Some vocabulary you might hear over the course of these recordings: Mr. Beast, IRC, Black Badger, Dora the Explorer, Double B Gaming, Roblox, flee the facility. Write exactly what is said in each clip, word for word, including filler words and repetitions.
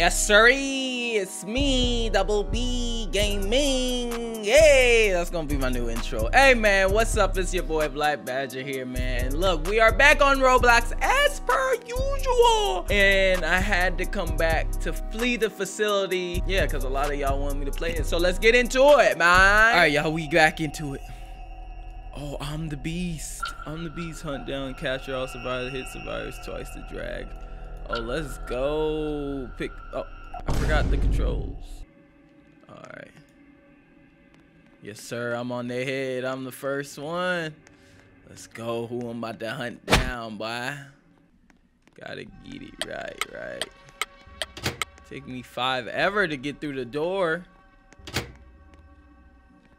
Yes, sirree, it's me, Double B Gaming. Hey, that's gonna be my new intro. Hey, man, what's up? It's your boy Black Badger here, man. And look, we are back on Roblox as per usual. And I had to come back to flee the facility. Yeah, because a lot of y'all want me to play it. So let's get into it, man. All right, y'all, we back into it. Oh, I'm the beast. I'm the beast. Hunt down, capture all survivors, hit survivors twice to drag. Oh, let's go pick. Oh, I forgot the controls. All right. Yes, sir. I'm on their head. I'm the first one. Let's go. Who I'm about to hunt down, boy? Gotta get it right, right. Take me five ever to get through the door.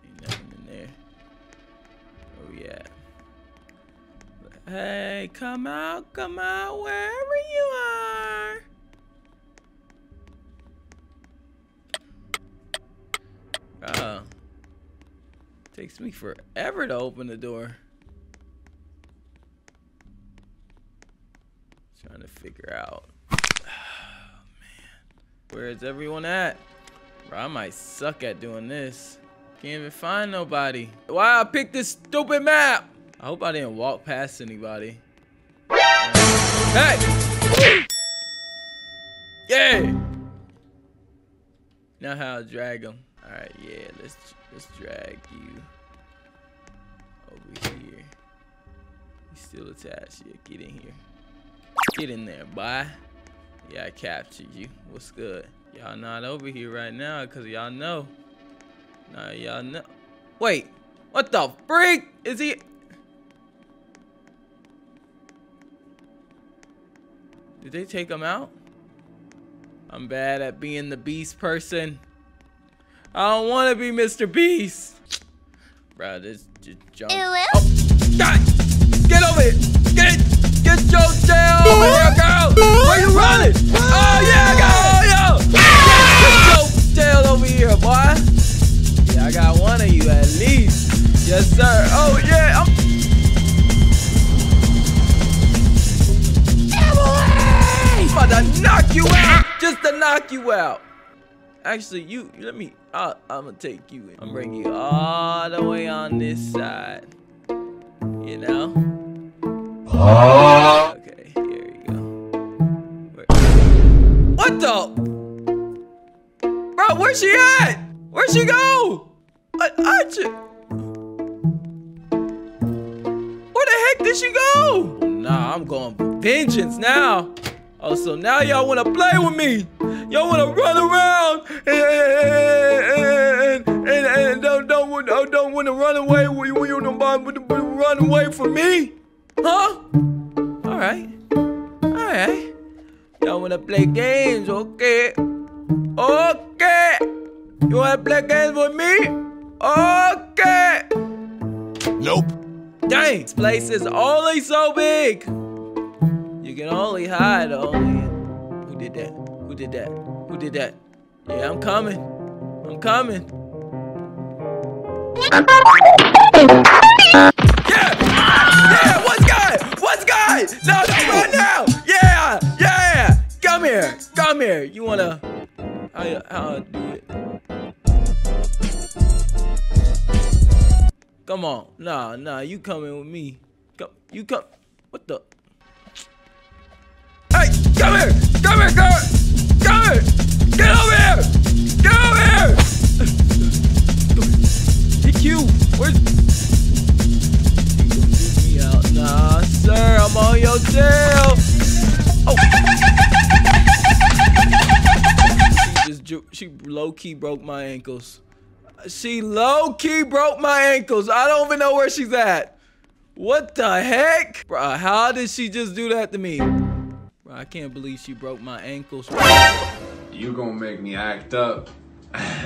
Ain't nothing in there. Oh yeah. Hey, come out, come out, wherever you are. Uh, takes me forever to open the door. Trying to figure out. Oh, man. Where is everyone at? Bro, I might suck at doing this. Can't even find nobody. Why I picked this stupid map? I hope I didn't walk past anybody. Hey! Yeah! Now how I drag him. Alright, yeah, let's let's drag you over here. He's still attached. Yeah, get in here. Get in there, bye. Yeah, I captured you. What's good? Y'all not over here right now because y'all know. Nah, y'all know. Wait, what the freak? Is he... Did they take him out? I'm bad at being the beast person. I don't want to be Mister Beast. Bro, this just jump. Oh, God. Get over here. Get get your tail over here, girl. Where you running? Oh, yeah, go, yo. Get your tail over here, boy. Yeah, I got one of you at least. Yes, sir. Oh, yeah. I'm I'm about to knock you out, just to knock you out. Actually, you, let me, I, I'm gonna take you and I'll bring you all the way on this side, you know? Oh. Okay, here we go. Where, what the? Bro, where's she at? Where'd she go? What, I just, where the heck did she go? Nah, I'm going for vengeance now. Oh, so now y'all wanna play with me? Y'all wanna run around and and, and, and don't don't wanna don't wanna run away? We we run away from me? Huh? All right, all right. Y'all wanna play games? Okay, okay. You wanna play games with me? Okay. Nope. Dang, this place is only so big. You can only hide only. Who did that? Who did that? Who did that? Yeah, I'm coming. I'm coming. Yeah! Yeah! What's good? What's good? No, no, right now! Yeah! Yeah! Come here! Come here! You wanna... How you, how do it? Come on. Nah, nah, you coming with me. Come, you come... What the... Come here! Come here, girl! Come here! Get over here! Get over here! D Q, where's... You gonna get me out? Nah, sir, I'm on your tail! Oh! She just... She low-key broke my ankles. She low-key broke my ankles! I don't even know where she's at! What the heck? Bruh, how did she just do that to me? I can't believe she broke my ankles. You gonna make me act up.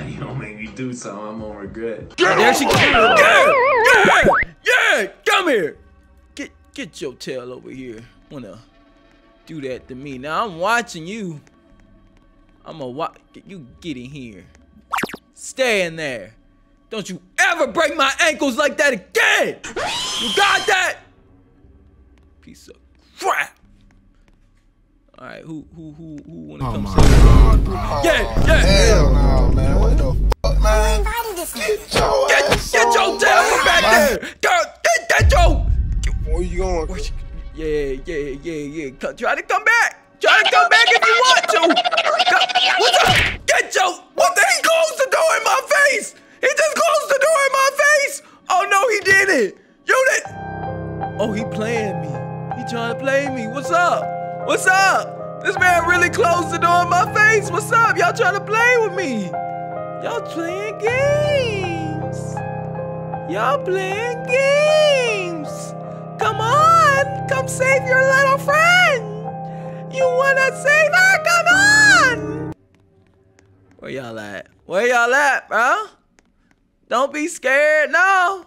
You gonna make me do something I'm gonna regret. Get there she came. Yeah, yeah, yeah, come here. Get get your tail over here. Wanna do that to me? Now I'm watching you. I'ma watch you get in here. Stay in there. Don't you ever break my ankles like that again. You got that? Piece of crap. All right, who who who who want to oh come? My God, bro. Oh, yeah, yeah. Hell no, man. What the fuck, man? Get your get, ass get your devil back man. There, girl. Get get your. Where you going? Where you... Yeah, yeah, yeah, yeah. Try to come back. Try to come back if you want to. Come... What's up? Get your. What the? He closed the door in my face. He just closed the door in my face. Oh no, he did it. You did. Oh, he playing me. He trying to play me. What's up? What's up? This man really closed the door in my face. What's up? Y'all trying to play with me. Y'all playing games. Y'all playing games. Come on. Come save your little friend. You want to save her? Come on. Where y'all at? Where y'all at, bro? Don't be scared. No.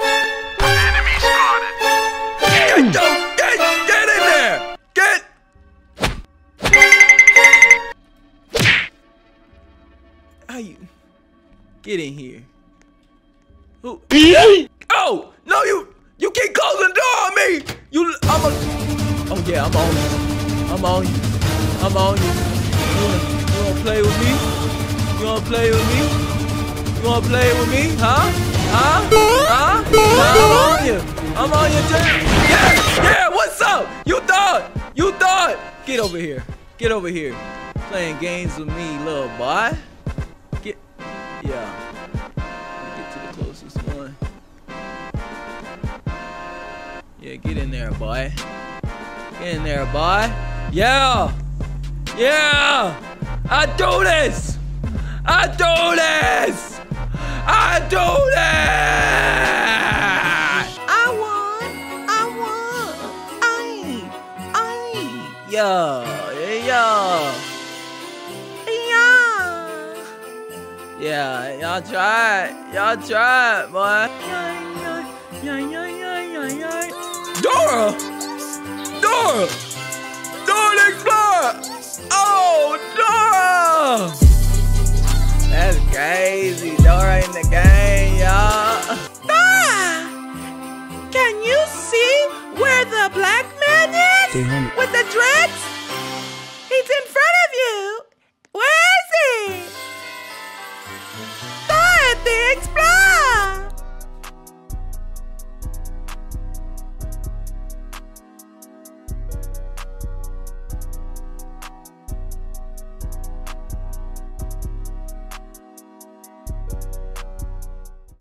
Enemy spotted. Get, get, get in there. Get. How you? Get in here. Who? Oh no! You you keep closing the door on me. You. I'm a. Oh yeah, I'm on you. I'm on you. I'm on you. You wanna, you wanna play with me? You wanna play with me? You wanna play with me? Huh? Huh? Huh? Huh? I'm on you. I'm on your tail. Yeah, yeah, what's up? You thought. You thought. Get over here. Get over here. Playing games with me, little boy. Get. Yeah. Get to the closest one. Yeah, get in there, boy. Get in there, boy. Yeah. Yeah. I do this. I do this. I do that! I won! I won! I! I! Yo! Yo! Yeah! Yeah, y'all try it! Y'all try it, boy! Dora! Dora! Dora the Explorer! Oh, Dora! That's crazy. Dora in the game, y'all. Dora! Can you see where the black man is? With